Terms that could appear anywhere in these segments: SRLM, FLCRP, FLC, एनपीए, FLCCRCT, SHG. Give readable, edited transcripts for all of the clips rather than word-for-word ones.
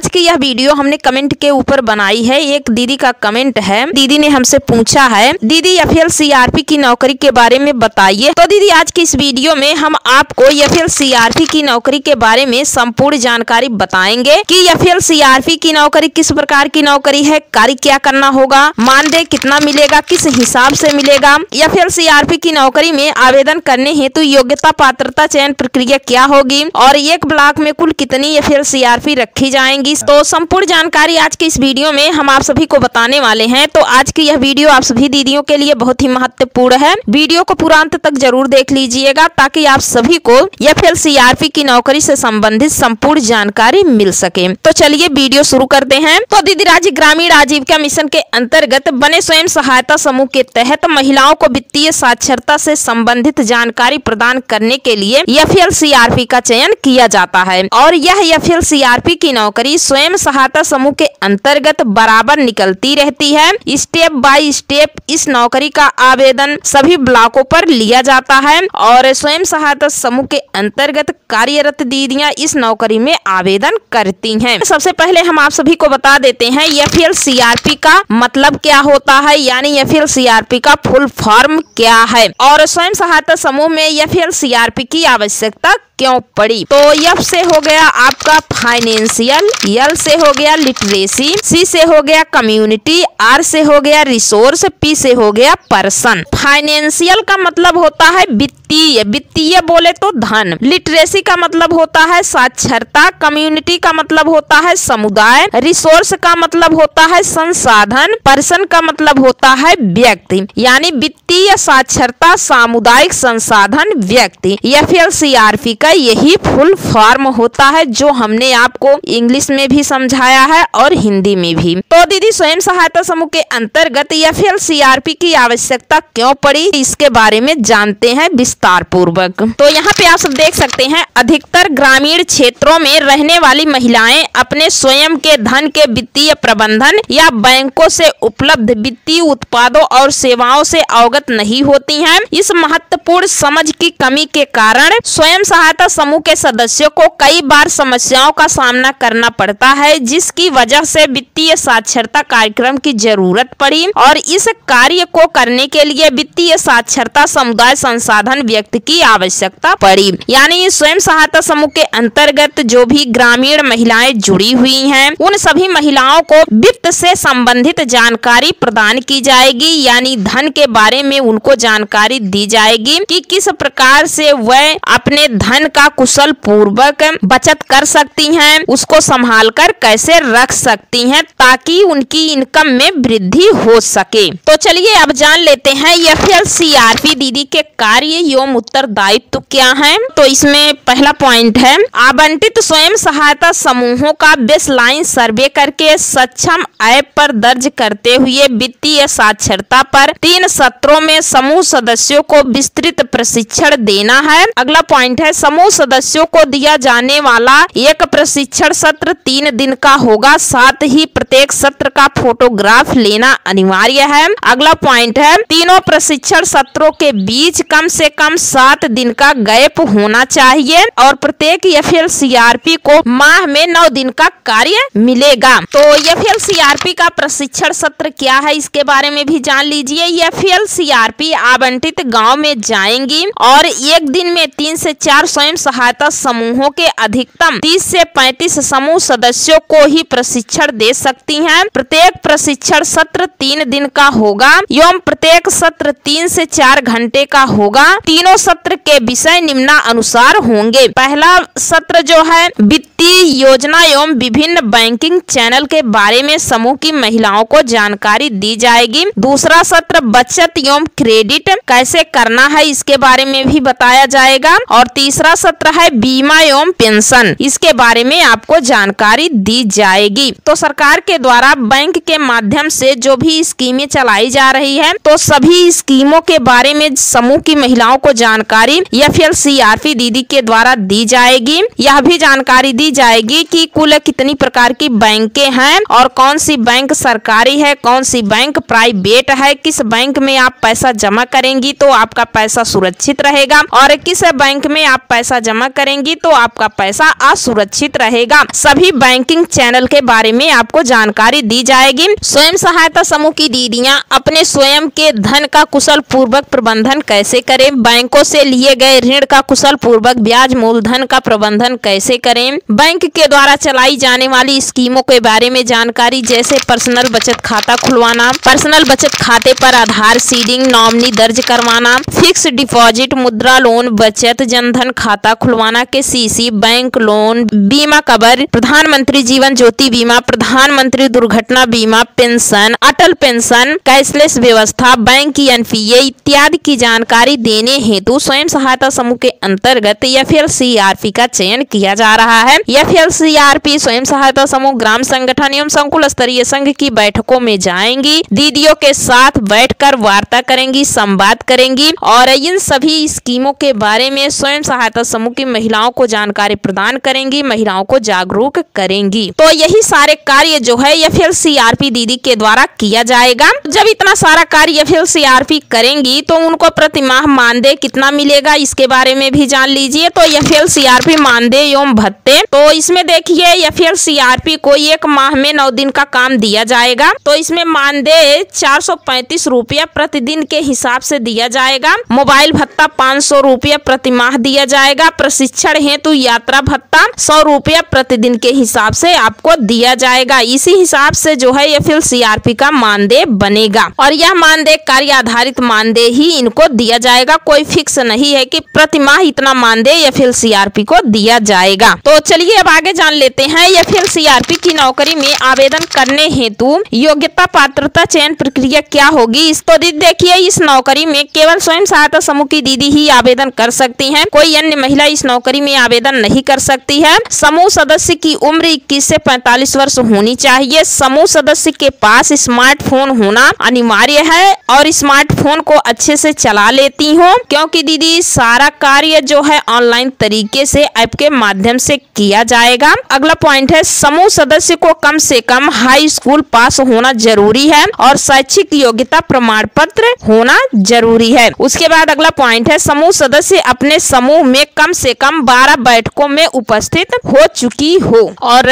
आज की यह वीडियो हमने कमेंट के ऊपर बनाई है। एक दीदी का कमेंट है, दीदी ने हमसे पूछा है, दीदी FLCRP की नौकरी के बारे में बताइए। तो दीदी आज की इस वीडियो में हम आपको FLCRP की नौकरी के बारे में संपूर्ण जानकारी बताएंगे कि FLCRP की नौकरी किस प्रकार की नौकरी है, कार्य क्या करना होगा, मानदेय कितना मिलेगा, किस हिसाब से मिलेगा, FLCRP की नौकरी में आवेदन करने हेतु योग्यता पात्रता चयन प्रक्रिया क्या होगी और एक ब्लॉक में कुल कितनी FLCRP रखी जाएंगी। तो संपूर्ण जानकारी आज की इस वीडियो में हम आप सभी को बताने वाले हैं। तो आज की यह वीडियो आप सभी दीदियों के लिए बहुत ही महत्वपूर्ण है। वीडियो को पूरा अंत तक जरूर देख लीजिएगा ताकि आप सभी को FLCRP की नौकरी से संबंधित संपूर्ण जानकारी मिल सके। तो चलिए वीडियो शुरू करते हैं। तो दीदी राज्य ग्रामीण आजीविका मिशन के अंतर्गत बने स्वयं सहायता समूह के तहत महिलाओं को वित्तीय साक्षरता से संबंधित जानकारी प्रदान करने के लिए FLCRP का चयन किया जाता है और यह FLCRP की नौकरी स्वयं सहायता समूह के अंतर्गत बराबर निकलती रहती है। स्टेप बाय स्टेप इस नौकरी का आवेदन सभी ब्लॉकों पर लिया जाता है और स्वयं सहायता समूह के अंतर्गत कार्यरत दीदियां इस नौकरी में आवेदन करती हैं। सबसे पहले हम आप सभी को बता देते हैं FLCRP का मतलब क्या होता है, यानी FLCRP का फुल फॉर्म क्या है और स्वयं सहायता समूह में FLCRP की आवश्यकता क्यों पड़ी। तो F से हो गया आपका फाइनेंशियल, L से हो गया लिटरेसी, C से हो गया कम्युनिटी, R से हो गया रिसोर्स, P से हो गया पर्सन। फाइनेंशियल का मतलब होता है वित्तीय, वित्तीय बोले तो धन। लिटरेसी का मतलब होता है साक्षरता, कम्युनिटी का मतलब होता है समुदाय, रिसोर्स का मतलब होता है संसाधन, पर्सन का मतलब होता है व्यक्ति, यानी वित्तीय साक्षरता सामुदायिक संसाधन व्यक्ति। FLCRP का यही फुल फॉर्म होता है जो हमने आपको इंग्लिश में भी समझाया है और हिंदी में भी। तो दीदी स्वयं सहायता समूह के अंतर्गत FLCRP की आवश्यकता क्यों पड़ी इसके बारे में जानते हैं विस्तार पूर्वक। तो यहाँ पे आप सब देख सकते हैं, अधिकतर ग्रामीण क्षेत्रों में रहने वाली महिलाएं अपने स्वयं के धन के वित्तीय प्रबंधन या बैंकों से उपलब्ध वित्तीय उत्पादों और सेवाओं से अवगत नहीं होती हैं। इस महत्वपूर्ण समझ की कमी के कारण स्वयं सहायता समूह के सदस्यों को कई बार समस्याओं का सामना करना पड़ता है, जिसकी वजह से वित्तीय साक्षरता कार्यक्रम की जरूरत पड़ी और इस कार्य को करने के लिए वित्तीय साक्षरता समुदाय संसाधन व्यक्ति की आवश्यकता पड़ी। यानी स्वयं सहायता समूह के अंतर्गत जो भी ग्रामीण महिलाएं जुड़ी हुई हैं, उन सभी महिलाओं को वित्त से संबंधित जानकारी प्रदान की जाएगी, यानी धन के बारे में उनको जानकारी दी जाएगी कि किस प्रकार से वह अपने धन का कुशल पूर्वक बचत कर सकती हैं, उसको संभाल कर कैसे रख सकती हैं ताकि उनकी इनकम में वृद्धि हो सके। तो चलिए अब जान लेते हैं FLCRP दीदी के कार्य एवं उत्तरदायित्व क्या है। तो इसमें पहला पॉइंट है, आवंटित स्वयं सहायता समूहों का बेसलाइन सर्वे करके सक्षम ऐप पर दर्ज करते हुए वित्तीय साक्षरता पर 3 सत्रों में समूह सदस्यों को विस्तृत प्रशिक्षण देना है। अगला पॉइंट है, समूह सदस्यों को दिया जाने वाला एक प्रशिक्षण सत्र 3 दिन का होगा, साथ ही प्रत्येक सत्र का फोटोग्राफ लेना अनिवार्य है। अगला पॉइंट है, तीनों प्रशिक्षण सत्रों के बीच कम से कम 7 दिन का गैप होना चाहिए और प्रत्येक FLCRP को माह में 9 दिन का कार्य मिलेगा। तो FLCRP का प्रशिक्षण सत्र क्या है इसके बारे में भी जान लीजिए। FLCRP आवंटित गांव में जाएंगी और एक दिन में 3 से 4 स्वयं सहायता समूहों के अधिकतम 30 से 35 समूह सदस्यों को ही प्रशिक्षण दे सकती हैं। प्रत्येक प्रशिक्षण सत्र 3 दिन का होगा एवं प्रत्येक सत्र 3 से 4 घंटे का होगा। तीनों सत्र के विषय निम्नानुसार होंगे। पहला सत्र जो है वित्तीय योजना एवं विभिन्न बैंकिंग चैनल के बारे में समूह की महिलाओं को जानकारी दी जाएगी। दूसरा सत्र बचत एवं क्रेडिट कैसे करना है इसके बारे में भी बताया जाएगा और तीसरा सत्र है बीमा एवं पेंशन, इसके बारे में आपको जानकारी दी जाएगी। तो सरकार के द्वारा बैंक के माध्यम से जो भी स्कीमें चलाई जा रही है, तो सभी स्कीमों के बारे में समूह की महिलाओं को जानकारी FLCRP दीदी के द्वारा दी जाएगी। यह भी जानकारी दी जाएगी कि कुल कितनी प्रकार की बैंकें हैं और कौन सी बैंक सरकारी है, कौन सी बैंक प्राइवेट है, किस बैंक में आप पैसा जमा करेंगी तो आपका पैसा सुरक्षित रहेगा और किस बैंक में आप पैसा जमा करेंगी तो आपका पैसा असुरक्षित रहेगा। सभी बैंकिंग चैनल के बारे में आपको जानकारी दी जाएगी। स्वयं सहायता समूह की दीदियां अपने स्वयं के धन का कुशल पूर्वक प्रबंधन कैसे करें, बैंकों से लिए गए ऋण का कुशल पूर्वक ब्याज मूलधन का प्रबंधन कैसे करें, बैंक के द्वारा चलाई जाने वाली स्कीमों के बारे में जानकारी जैसे पर्सनल बचत खाता खुलवाना, पर्सनल बचत खाते पर आधार सीडिंग नॉमिनी दर्ज करवाना, फिक्स डिपॉजिट, मुद्रा लोन, बचत जनधन खाता खुलवाना, के सीसी, बैंक लोन, बीमा कवर, प्रधानमंत्री जीवन ज्योति बीमा, प्रधानमंत्री दुर्घटना बीमा, पेंशन, अटल पेंशन, कैशलेस व्यवस्था, बैंक की एनपीए इत्यादि की जानकारी देने हेतु स्वयं सहायता समूह के अंतर्गत एफएलसीआरपी का चयन किया जा रहा है। एफएलसीआरपी स्वयं सहायता समूह ग्राम संगठन एवं संकुल स्तरीय संघ की बैठकों में जाएंगी, दीदियों के साथ बैठकर वार्ता करेंगी, संवाद करेंगी और इन सभी स्कीमों के बारे में स्वयं सहायता समूह की महिलाओं को जानकारी प्रदान करेंगी, महिलाओं को जागरूक करेंगी। तो यही सारे कार्य जो है एफएलसीआरपी दीदी के द्वारा किया जाएगा। जब इतना सारा कार्य एफएलसीआरपी करेंगी तो उनको प्रतिमाह मानदेय कितना मिलेगा इसके बारे में भी जान लीजिए। तो एफएलसीआरपी मानदेय एवं भत्ते, तो इसमें देखिए एफएलसीआरपी को एक माह में 9 दिन का काम दिया जाएगा। तो इसमें मानदेय 435 रुपया प्रतिदिन के हिसाब से दिया जाएगा, मोबाइल भत्ता 500 रुपया प्रतिमाह दिया जाएगा, प्रशिक्षण हेतु यात्रा भत्ता 100 रुपया प्रतिदिन के हिसाब से आपको दिया जाएगा। इसी हिसाब से जो है एफएलसीआरपी का मानदेय बनेगा और यह मानदेय कार्य आधारित मानदेय ही इनको दिया जाएगा। कोई फिक्स नहीं है कि प्रतिमाह इतना मानदेय एफएलसीआरपी को दिया जाएगा। तो चलिए अब आगे जान लेते हैं एफएलसीआरपी की नौकरी में आवेदन करने हेतु योग्यता पात्रता चयन प्रक्रिया क्या होगी। इस तो देखिए इस नौकरी में केवल स्वयं सहायता समूह की दीदी ही आवेदन कर सकती हैं, कोई अन्य महिला इस नौकरी में आवेदन नहीं कर सकती है। समूह सदस्य की उम्र 21 से 45 वर्ष होनी चाहिए। समूह सदस्य के पास स्मार्टफोन होना अनिवार्य है और स्मार्टफोन को अच्छे से चला लेती हो, क्योंकि दीदी सारा कार्य जो है ऑनलाइन तरीके से ऐप के माध्यम से किया जाएगा। अगला पॉइंट है समूह सदस्य को कम से कम हाई स्कूल पास होना जरूरी है और शैक्षिक योग्यता प्रमाण पत्र होना जरूरी है। उसके बाद अगला पॉइंट है समूह सदस्य अपने समूह में कम से कम 12 बैठकों में उपस्थित हो चुकी हो और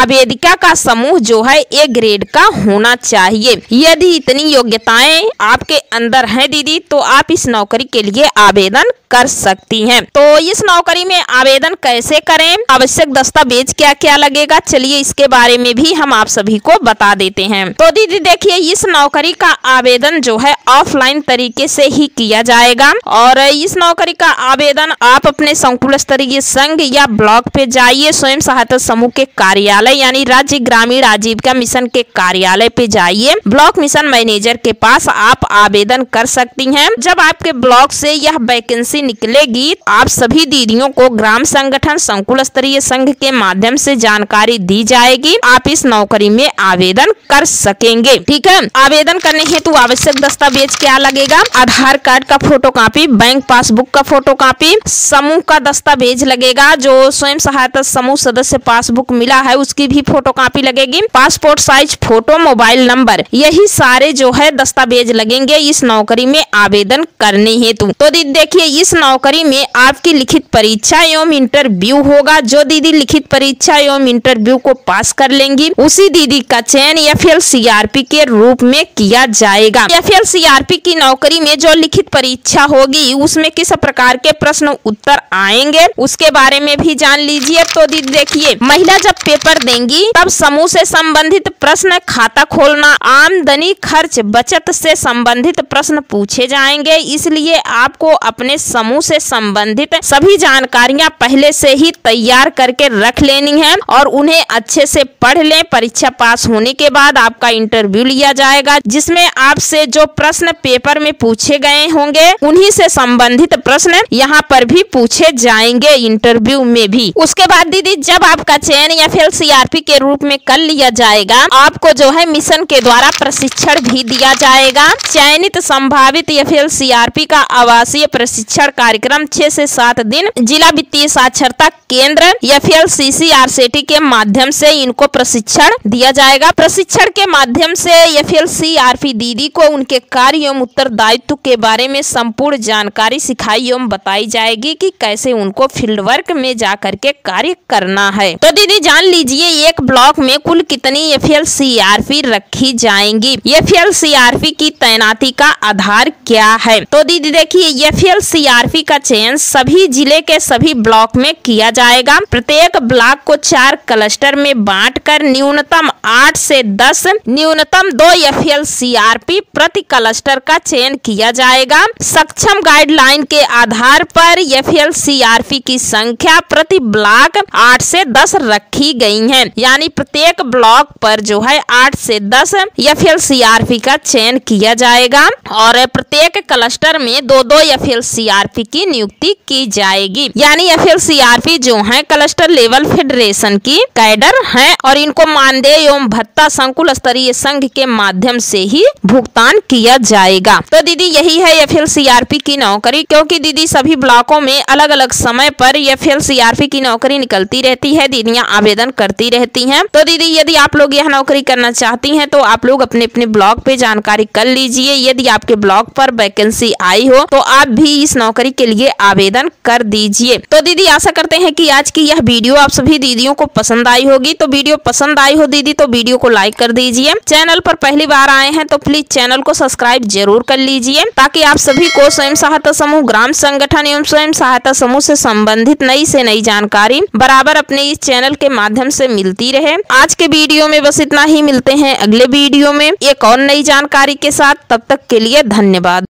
आवेदिका का समूह जो है A ग्रेड का होना चाहिए। यदि इतनी योग्यताएं आपके अंदर हैं दीदी तो आप इस नौकरी के लिए आवेदन कर सकती हैं। तो इस नौकरी में आवेदन कैसे करें, आवश्यक दस्तावेज क्या क्या लगेगा, चलिए इसके बारे में भी हम आप सभी को बता देते हैं। तो दीदी देखिए इस नौकरी का आवेदन जो है ऑफलाइन तरीके से ही किया जाएगा और इस नौकरी का आवेदन आप अपने संकुल स्तरीय संघ या ब्लॉक पे जाइए, स्वयं सहायता समूह के कार्यालय यानी राज्य ग्रामीण आजीविका मिशन के कार्यालय पे जाइए, ब्लॉक मिशन मैनेजर के पास आप आवेदन कर सकती हैं। जब आपके ब्लॉक से यह वैकेंसी निकलेगी आप सभी दीदियों को ग्राम संगठन संकुल स्तरीय संघ के माध्यम से जानकारी दी जाएगी, आप इस नौकरी में आवेदन कर सकेंगे। ठीक है, आवेदन करने हेतु आवश्यक दस्तावेज क्या लगेगा, आधार कार्ड का फोटोकॉपी, बैंक पासबुक का फोटोकॉपी, समूह का दस्तावेज लगेगा, जो स्वयं सहायता समूह सदस्य पासबुक मिला है उसकी भी फोटोकॉपी लगेगी, passport size photo, mobile number, यही सारे जो है दस्तावेज लगेंगे इस नौकरी में आवेदन करने हेतु। तो दीदी देखिए इस नौकरी में आपकी लिखित परीक्षा एवं इंटरव्यू होगा। जो दीदी लिखित परीक्षा एवं इंटरव्यू को पास कर लेंगी उसी दीदी का चयन एफएलसीआरपी के रूप में किया जाएगा। एफएलसीआरपी की नौकरी में जो लिखित परीक्षा होगी उसमें किस प्रकार के प्रश्न उत्तर आएंगे उसके बारे में भी जान लीजिए। तो दीदी देखिए महिला जब पेपर देंगी तब समूह से संबंधित प्रश्न, खाता खोलना, आमदनी, खर्च, बचत से संबंधित प्रश्न पूछे जाएंगे, इसलिए आपको अपने समूह से संबंधित सभी जानकारियां पहले से ही तैयार करके रख लेनी है और उन्हें अच्छे से पढ़ लें। परीक्षा पास होने के बाद आपका इंटरव्यू लिया जाएगा जिसमें आपसे जो प्रश्न पेपर में पूछे गए होंगे उन्हीं से संबंधित प्रश्न यहां पर भी पूछे जाएंगे इंटरव्यू में भी। उसके बाद दीदी जब आपका चयन एफएलसीआरपी के रूप में कर लिया जाएगा आपको जो है मिशन के द्वारा प्रशिक्षण भी दिया जाएगा। चयनित संभावित एफएलसीआरपी का आवासीय प्रशिक्षण कार्यक्रम 6 से 7 दिन जिला वित्तीय साक्षरता केंद्र FLCCRCT के माध्यम से इनको प्रशिक्षण दिया जाएगा। प्रशिक्षण के माध्यम से एफएलसीआरपी दीदी को उनके कार्य एवं उत्तरदायित्व के बारे में संपूर्ण जानकारी सिखाई एवं बताई जाएगी कि कैसे उनको फील्ड वर्क में जा करके कार्य करना है। तो दीदी जान लीजिए एक ब्लॉक में कुल कितनी FLCRP रखी जाएंगी, FLCRP की तैनाती का आधार क्या है। तो दीदी देखिए FLCRP का चयन सभी जिले के सभी ब्लॉक में किया जाएगा। प्रत्येक ब्लॉक को 4 क्लस्टर में बांटकर न्यूनतम 8 से 10 न्यूनतम 2 FLCRP प्रति क्लस्टर का चयन किया जाएगा। सक्षम गाइडलाइन के आधार पर FLCRP की संख्या प्रति ब्लॉक 8 से 10 रखी गई है, यानी प्रत्येक ब्लॉक पर जो है 8 से 10 FLCRP का चयन किया जाएगा और प्रत्येक क्लस्टर में 2-2 FLCRP की नियुक्ति की जाएगी। यानी FLCRP जो है क्लस्टर लेवल फेडरेशन की कैडर है और इनको मानदेय एवं भत्ता संकुल स्तरीय संघ के माध्यम से ही भुगतान किया जाएगा। तो दीदी यही है FLCRP की नौकरी। क्योंकि दीदी सभी ब्लॉकों में अलग अलग समय पर FLCRP की नौकरी निकलती रहती है, दीदियां आवेदन करती रहती हैं। तो दीदी यदि आप लोग यह नौकरी करना चाहती हैं तो आप लोग अपने अपने ब्लॉक पे जानकारी कर लीजिए। यदि आपके ब्लॉक पर वैकेंसी आई हो तो आप भी इस नौकरी के लिए आवेदन कर दीजिए। तो दीदी आशा करते हैं कि आज की यह वीडियो आप सभी दीदियों को पसंद आई होगी। तो वीडियो पसंद आई हो दीदी तो वीडियो को लाइक कर दीजिए। चैनल पर पहली बार आए हैं तो प्लीज चैनल को सब्सक्राइब जरूर कर लीजिए ताकि आप सभी को स्वयं सहायता समूह, ग्राम संगठन एवं स्वयं सहायता समूह से संबंधित नई से नई जानकारी बराबर अपने इस चैनल के माध्यम से मिलती रहे। आज के वीडियो में बस इतना ही, मिलते हैं अगले वीडियो में एक और नई जानकारी के साथ। तब तक के लिए धन्यवाद।